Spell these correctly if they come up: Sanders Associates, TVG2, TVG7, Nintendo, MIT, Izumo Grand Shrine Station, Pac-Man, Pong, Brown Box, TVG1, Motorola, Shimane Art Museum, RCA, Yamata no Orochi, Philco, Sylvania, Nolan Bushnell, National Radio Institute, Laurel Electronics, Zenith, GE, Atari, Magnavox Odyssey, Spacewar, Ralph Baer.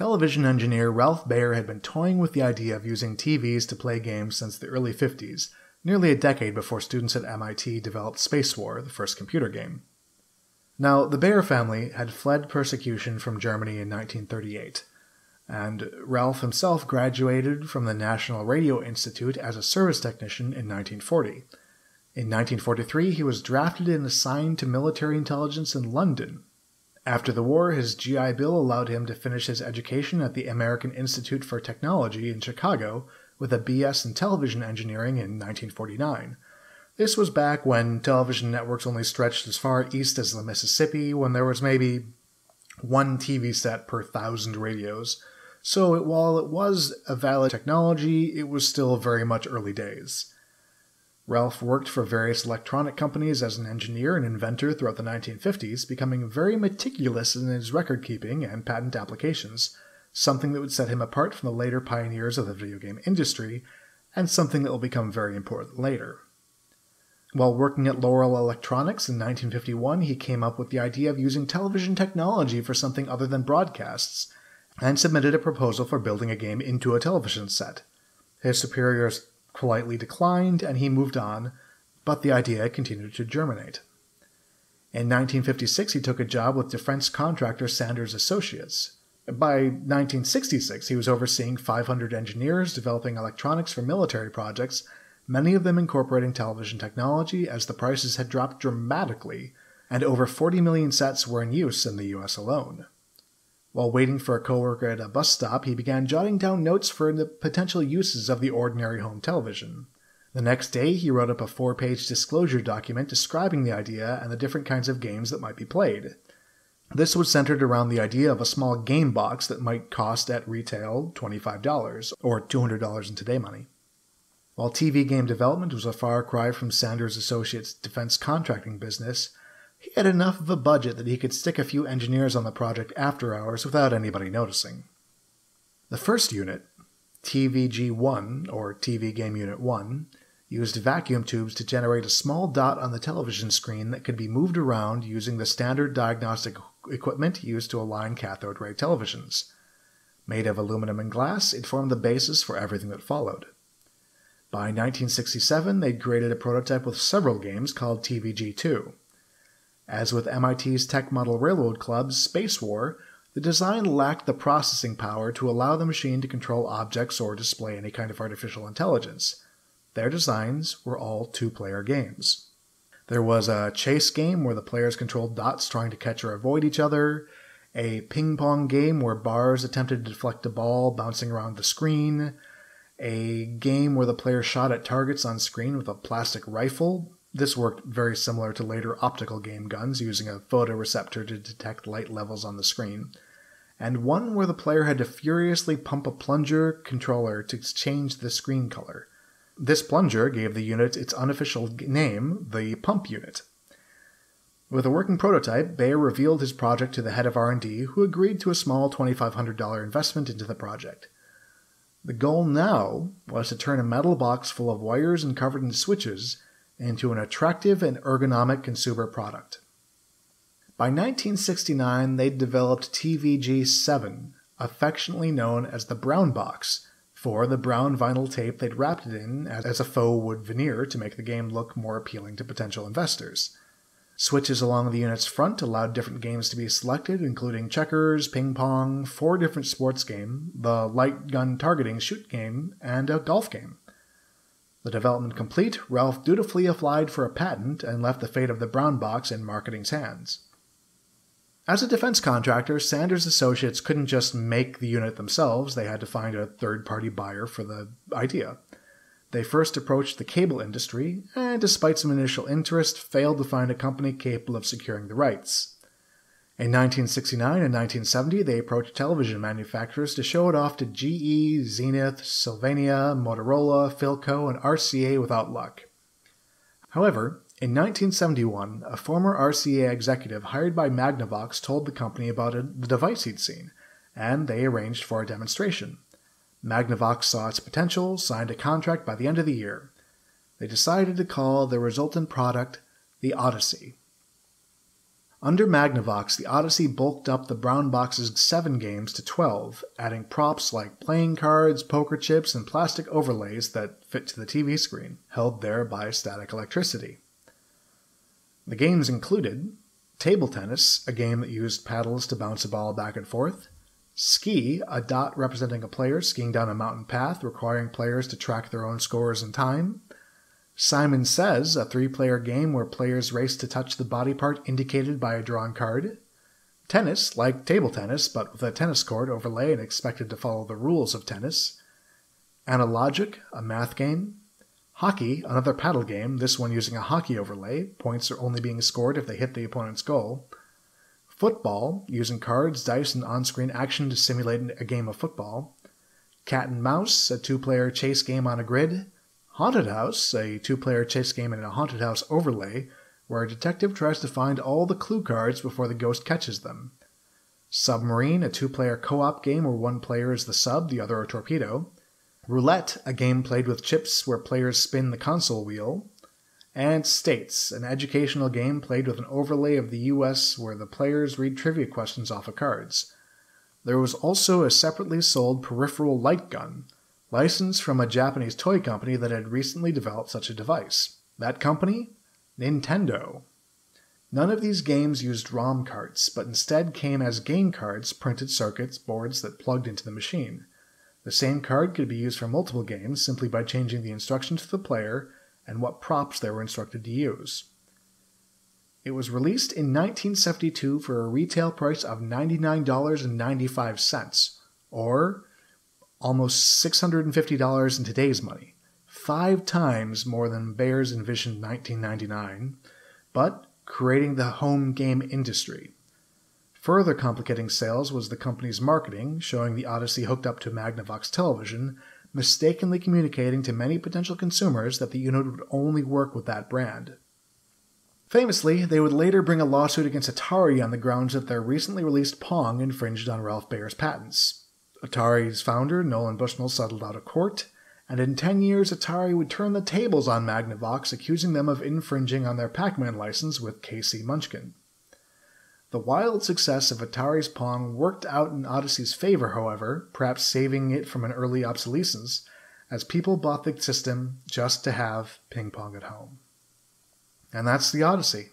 Television engineer Ralph Baer had been toying with the idea of using TVs to play games since the early 50s, nearly a decade before students at MIT developed Spacewar, the first computer game. Now, the Baer family had fled persecution from Germany in 1938, and Ralph himself graduated from the National Radio Institute as a service technician in 1940. In 1943, he was drafted and assigned to military intelligence in London. After the war, his GI Bill allowed him to finish his education at the American Institute for Technology in Chicago with a BS in television engineering in 1949. This was back when television networks only stretched as far east as the Mississippi, when there was maybe one TV set per 1,000 radios. So while it was a valid technology, it was still very much early days. Ralph worked for various electronic companies as an engineer and inventor throughout the 1950s, becoming very meticulous in his record-keeping and patent applications, something that would set him apart from the later pioneers of the video game industry, and something that will become very important later. While working at Laurel Electronics in 1951, he came up with the idea of using television technology for something other than broadcasts, and submitted a proposal for building a game into a television set. His superiors politely declined, and he moved on, but the idea continued to germinate. In 1956, he took a job with defense contractor Sanders Associates. By 1966, he was overseeing 500 engineers developing electronics for military projects, many of them incorporating television technology, as the prices had dropped dramatically, and over 40 million sets were in use in the US alone. While waiting for a coworker at a bus stop, he began jotting down notes for the potential uses of the ordinary home television. The next day, he wrote up a 4-page disclosure document describing the idea and the different kinds of games that might be played. This was centered around the idea of a small game box that might cost at retail $25, or $200 in today money. While TV game development was a far cry from Sanders Associates' defense contracting business, he had enough of a budget that he could stick a few engineers on the project after hours without anybody noticing. The first unit, TVG1, or TV Game Unit 1, used vacuum tubes to generate a small dot on the television screen that could be moved around using the standard diagnostic equipment used to align cathode ray televisions. Made of aluminum and glass, it formed the basis for everything that followed. By 1967, they'd created a prototype with several games called TVG2. As with MIT's Tech Model Railroad Club's Spacewar, the design lacked the processing power to allow the machine to control objects or display any kind of artificial intelligence. Their designs were all two-player games. There was a chase game where the players controlled dots trying to catch or avoid each other, a ping-pong game where bars attempted to deflect a ball bouncing around the screen, a game where the player shot at targets on screen with a plastic rifle. This worked very similar to later optical game guns, using a photoreceptor to detect light levels on the screen, and one where the player had to furiously pump a plunger controller to change the screen color. This plunger gave the unit its unofficial name, the Pump Unit. With a working prototype, Baer revealed his project to the head of R&D, who agreed to a small $2,500 investment into the project. The goal now was to turn a metal box full of wires and covered in switches into an attractive and ergonomic consumer product. By 1969, they'd developed TVG7, affectionately known as the Brown Box, for the brown vinyl tape they'd wrapped it in as a faux wood veneer to make the game look more appealing to potential investors. Switches along the unit's front allowed different games to be selected, including checkers, ping pong, 4 different sports games, the light gun targeting shoot game, and a golf game. The development complete, Ralph dutifully applied for a patent and left the fate of the Brown Box in marketing's hands. As a defense contractor, Sanders Associates couldn't just make the unit themselves, they had to find a third-party buyer for the idea. They first approached the cable industry, and despite some initial interest, failed to find a company capable of securing the rights. In 1969 and 1970, they approached television manufacturers to show it off to GE, Zenith, Sylvania, Motorola, Philco, and RCA without luck. However, in 1971, a former RCA executive hired by Magnavox told the company about the device he'd seen, and they arranged for a demonstration. Magnavox saw its potential, signed a contract by the end of the year. They decided to call the resultant product the Odyssey. Under Magnavox, the Odyssey bulked up the Brown Box's 7 games to 12, adding props like playing cards, poker chips, and plastic overlays that fit to the TV screen, held there by static electricity. The games included table tennis, a game that used paddles to bounce a ball back and forth; ski, a dot representing a player skiing down a mountain path, requiring players to track their own scores and time; Simon Says, a 3-player game where players race to touch the body part indicated by a drawn card; tennis, like table tennis, but with a tennis court overlay and expected to follow the rules of tennis; Analogic, a math game; hockey, another paddle game, this one using a hockey overlay, points are only being scored if they hit the opponent's goal; football, using cards, dice, and on-screen action to simulate a game of football; cat and mouse, a 2-player chase game on a grid; haunted house, a 2-player chase game in a haunted house overlay, where a detective tries to find all the clue cards before the ghost catches them; submarine, a 2-player co-op game where one player is the sub, the other a torpedo; roulette, a game played with chips where players spin the console wheel; and States, an educational game played with an overlay of the U.S. where the players read trivia questions off of cards. There was also a separately sold peripheral light gun, licensed from a Japanese toy company that had recently developed such a device. That company? Nintendo. None of these games used ROM carts, but instead came as game cards, printed circuits, boards that plugged into the machine. The same card could be used for multiple games simply by changing the instructions to the player and what props they were instructed to use. It was released in 1972 for a retail price of $99.95, or almost $650 in today's money, 5 times more than Baer's envisioned 1999, but creating the home game industry. Further complicating sales was the company's marketing, showing the Odyssey hooked up to Magnavox television, mistakenly communicating to many potential consumers that the unit would only work with that brand. Famously, they would later bring a lawsuit against Atari on the grounds that their recently released Pong infringed on Ralph Baer's patents. Atari's founder, Nolan Bushnell, settled out of court, and in 10 years Atari would turn the tables on Magnavox, accusing them of infringing on their Pac-Man license with K.C. Munchkin. The wild success of Atari's Pong worked out in Odyssey's favor, however, perhaps saving it from an early obsolescence, as people bought the system just to have ping pong at home. And that's the Odyssey.